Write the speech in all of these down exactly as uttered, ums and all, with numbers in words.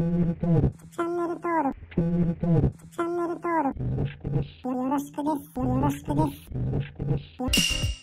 チャンネル登録チャンネル登録チャンネル登録よろしくですよろしくですよろしくです。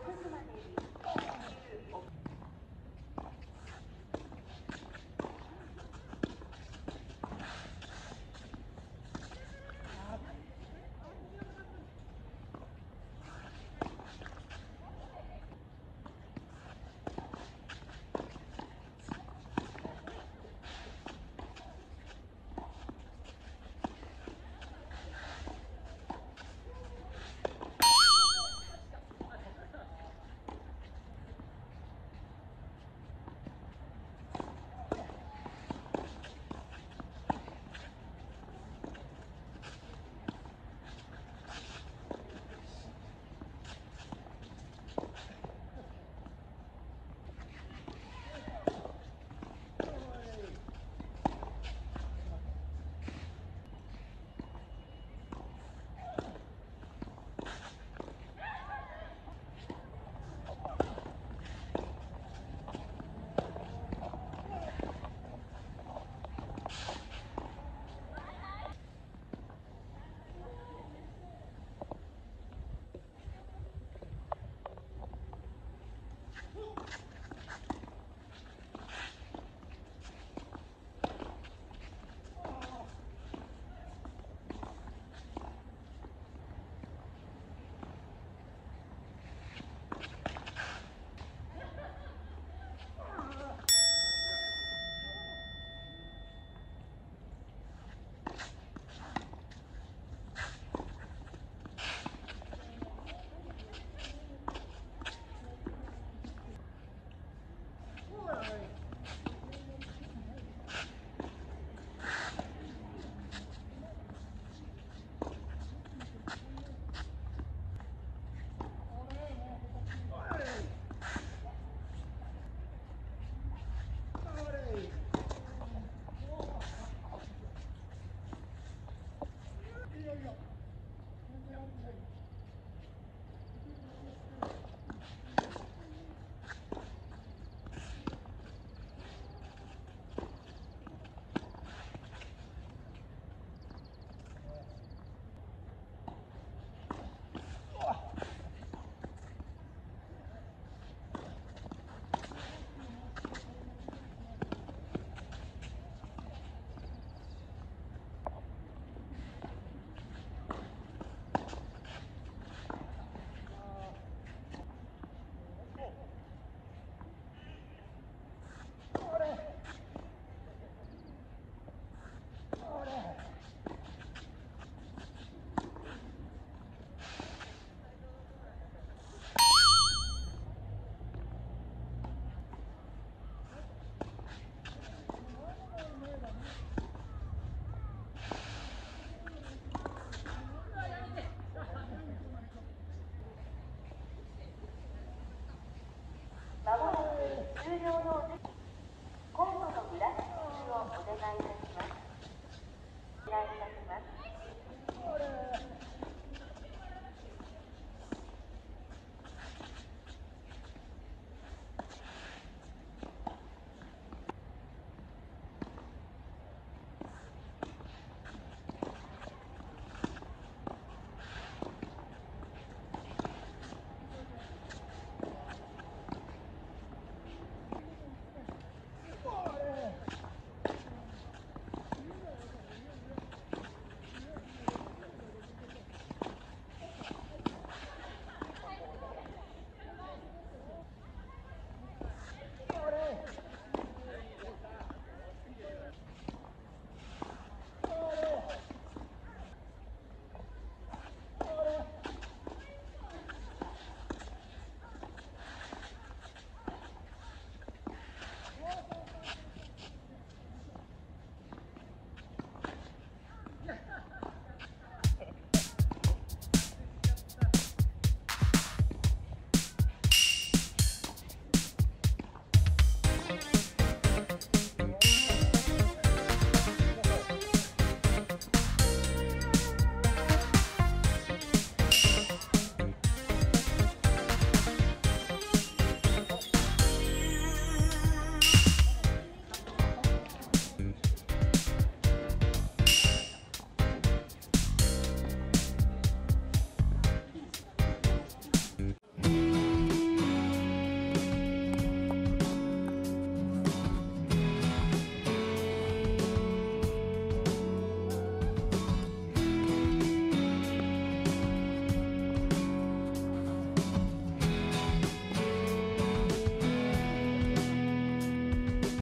お願いいたします。